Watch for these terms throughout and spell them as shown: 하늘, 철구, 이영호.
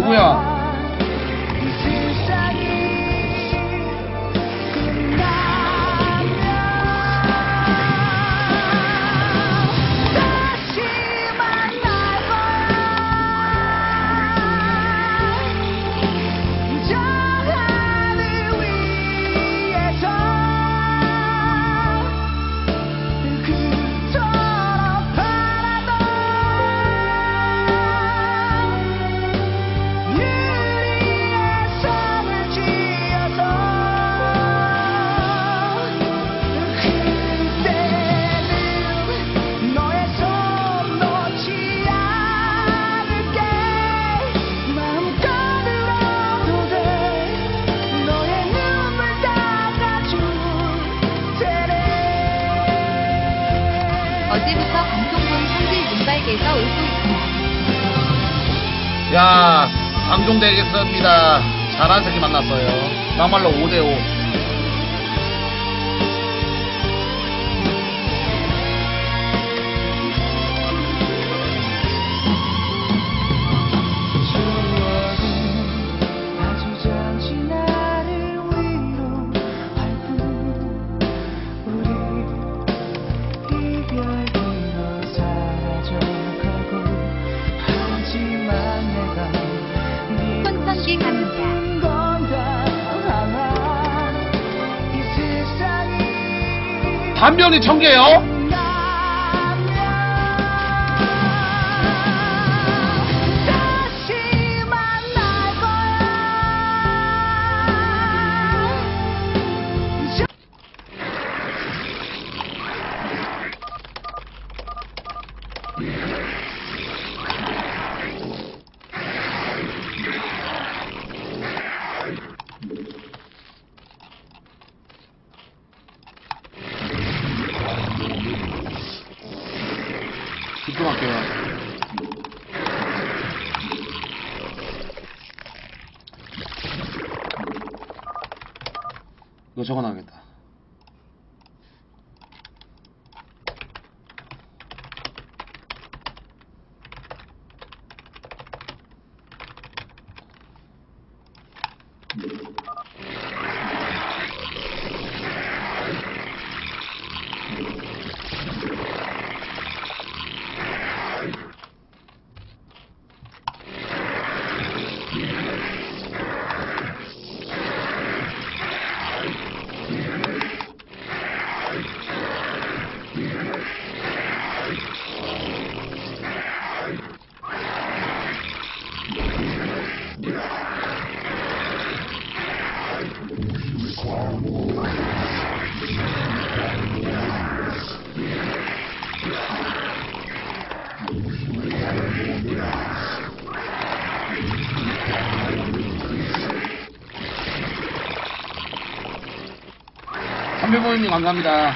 누구야? 어제부터 방종동 산지 문발개에서 울고 있습니다. 야, 방종 되겠습니다. 잘한 새끼 만났어요. 막말로 5대5. 단면이 1000개요? 집중할게요. 이거 적어놔야겠다. 선배님 감사합니다.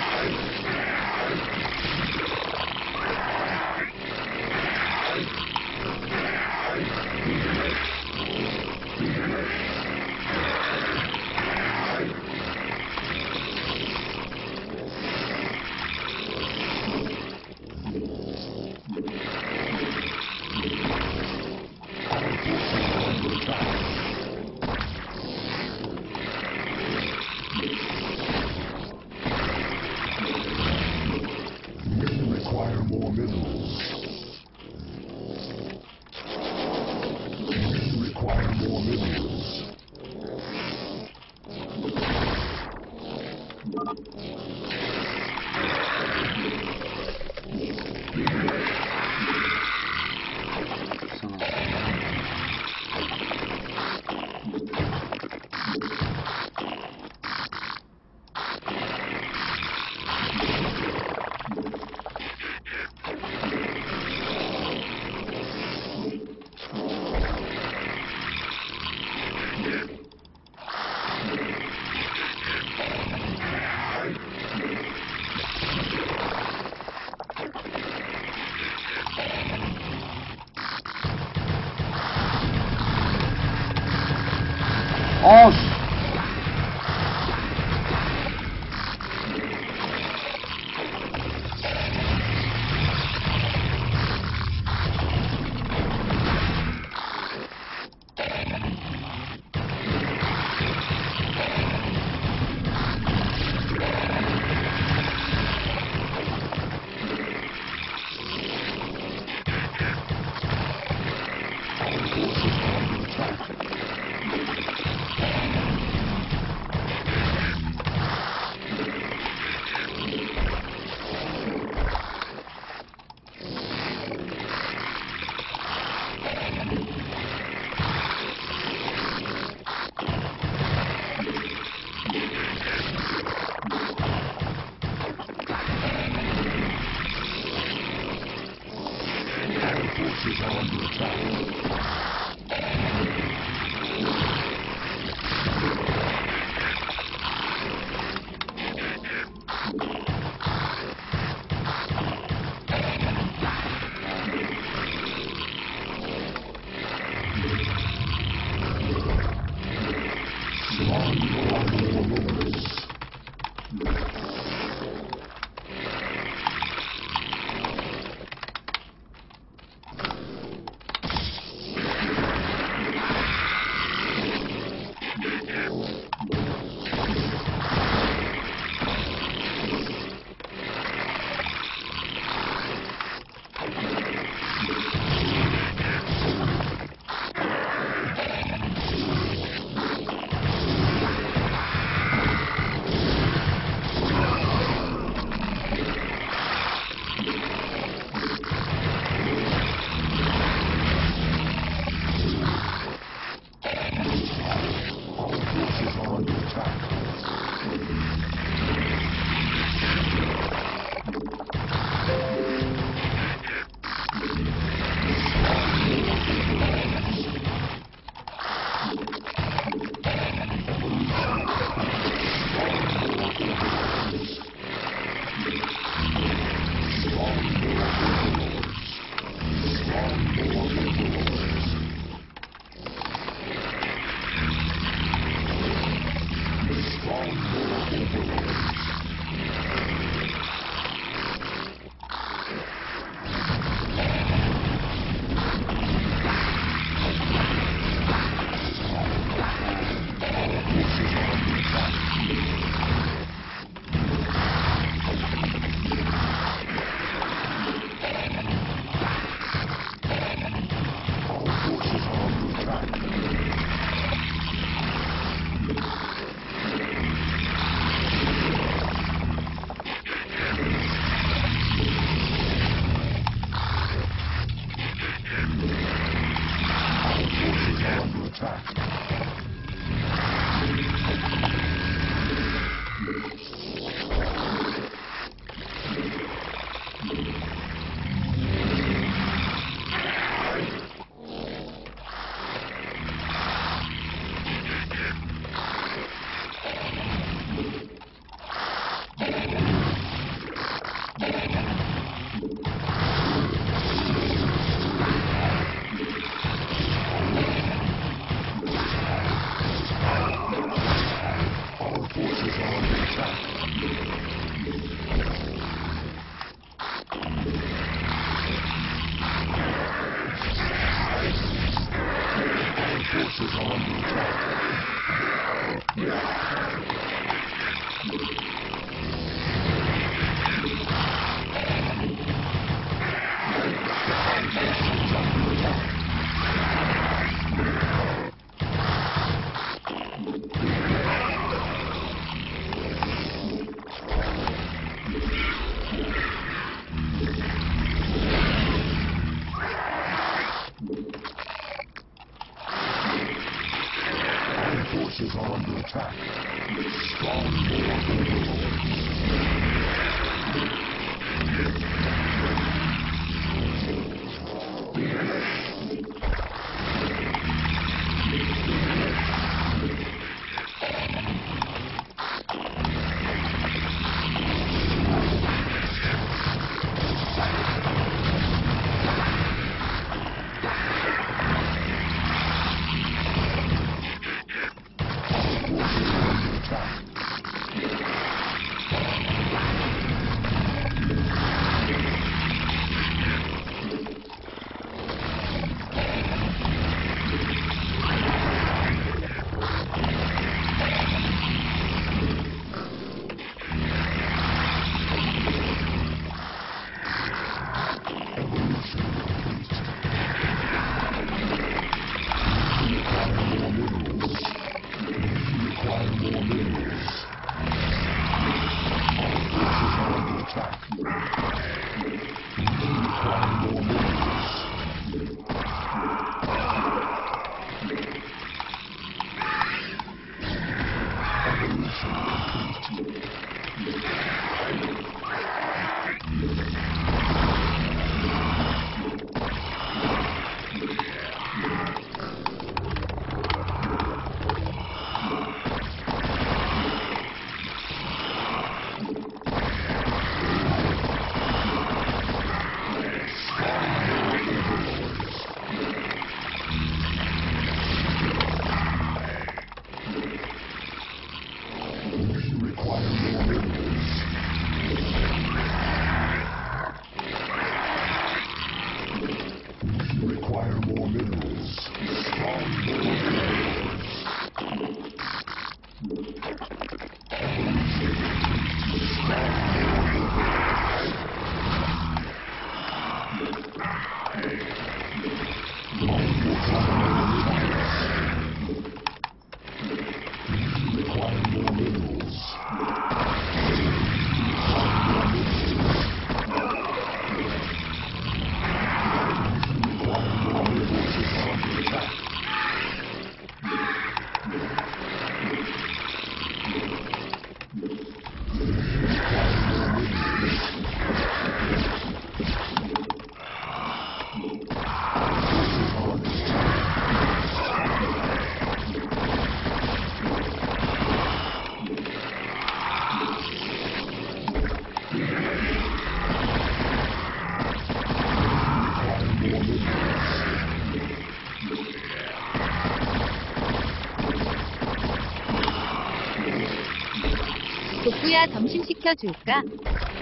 아빠 점심 시켜줄까?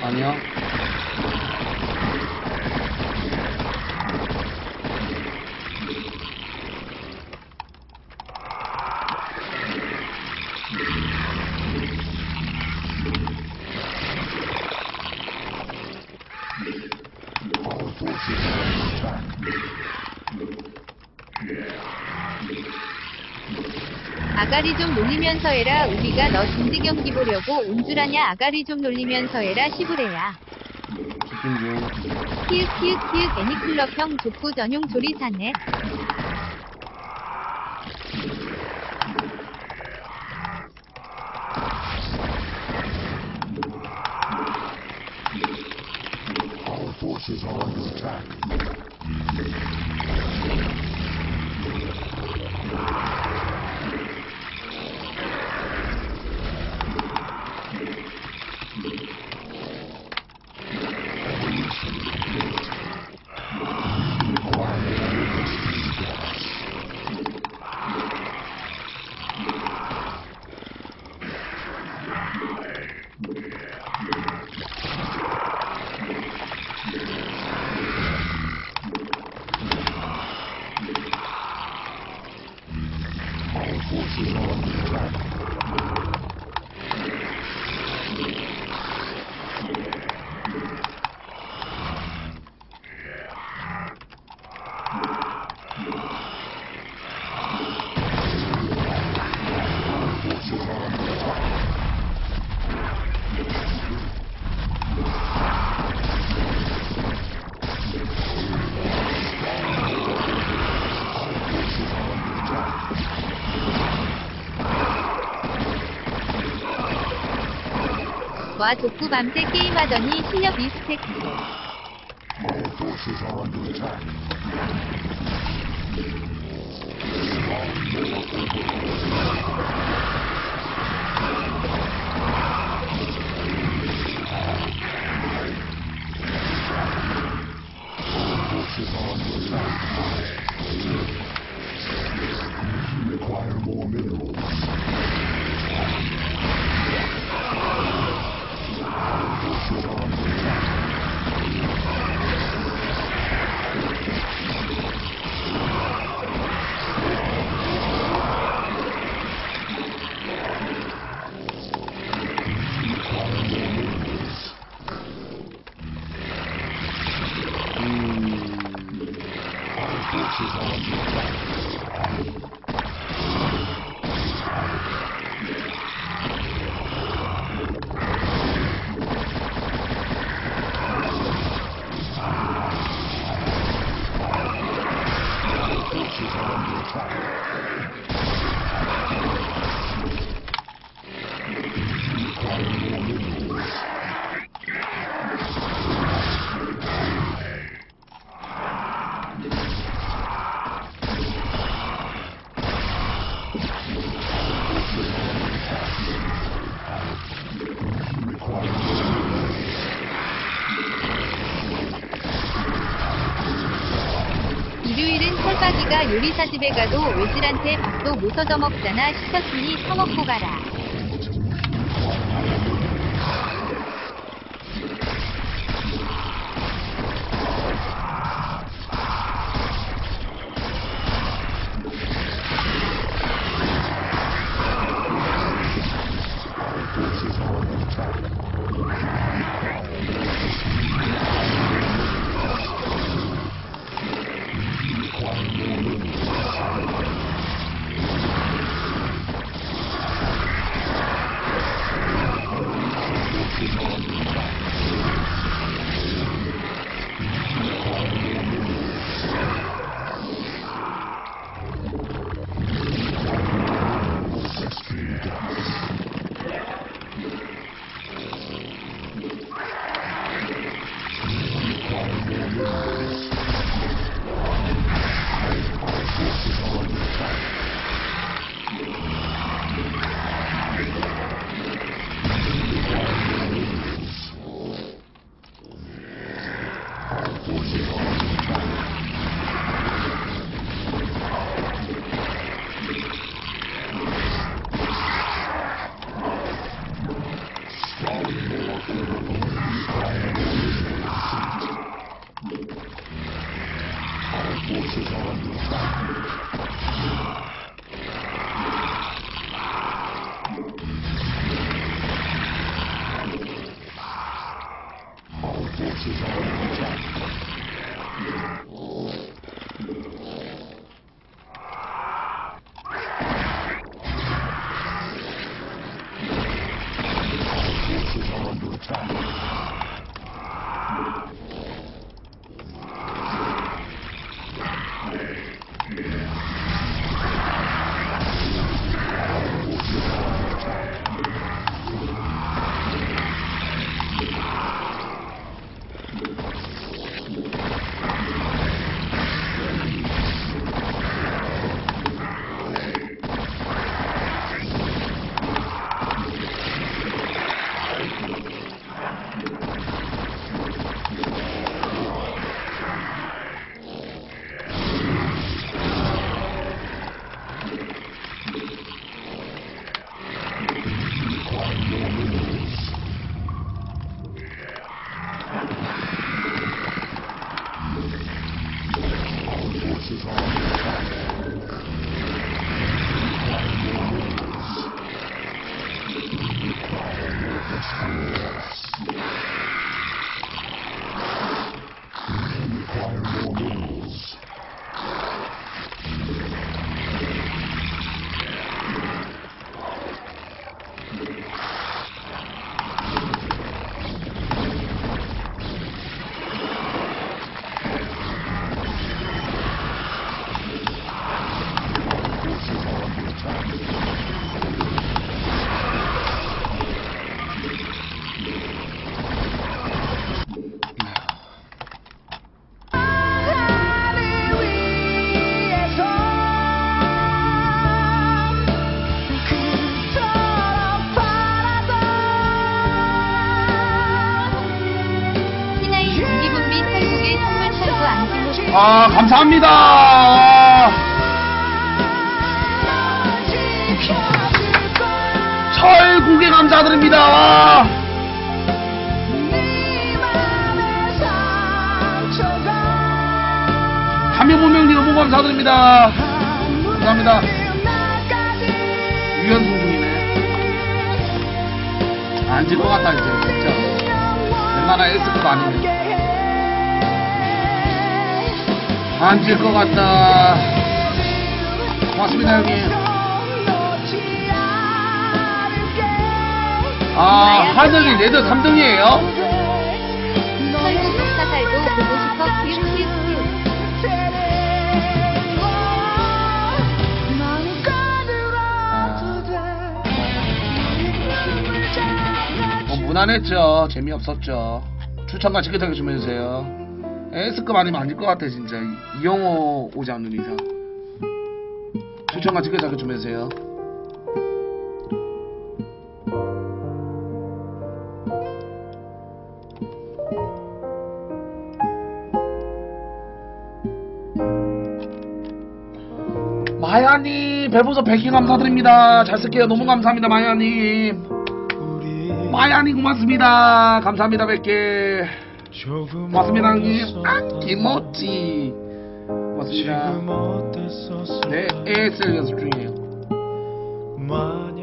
아니요. 아가리 좀 놀리면서 해라. 우리가 너 진지 경기 보려고 온 줄 아냐. 아가리 좀 놀리면서 해라. 시부레야. 키읔 애니클럽 형 족구 전용 조리 사네. 와 족구 밤새 게임하더니 실력 리스펙. 철박이가 요리사 집에 가도 외질한테 밥도 못 얻어 먹잖아. 시켰으니 처먹고 가라. 아, 감사합니다. 철구에 감사드립니다. 감명문명님 너무 감사드립니다. 감사합니다. 유연성 중이네. 앉을 것 같다 이제 진짜. 웬만한 S급 아니네. 앉을 것 같다. 고맙습니다 형님. 아 하늘이 레드 3등이에요? 철구 독사살도 보고 싶어. 무난했죠. 재미없었죠. 추천과 지긋하게 주면서요. S급 아니면 아닐 것 같아 진짜. 이영호 오지 않는 이상 추천과 지켜자게 주면서요. 마야님 배부서 100개 감사드립니다. 잘 쓸게요. 너무 감사합니다 마야님. 마야님 고맙습니다. 감사합니다 100개. 고맙습니다 형님. 아키모치 고맙습니다. 네 AS 연습 중이에요.